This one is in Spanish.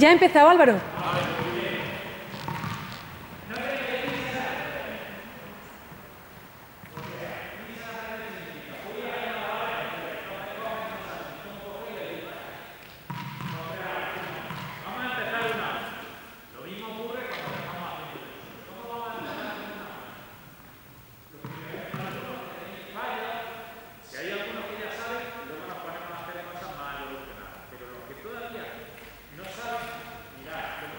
Ya ha empezado, Álvaro. Gracias.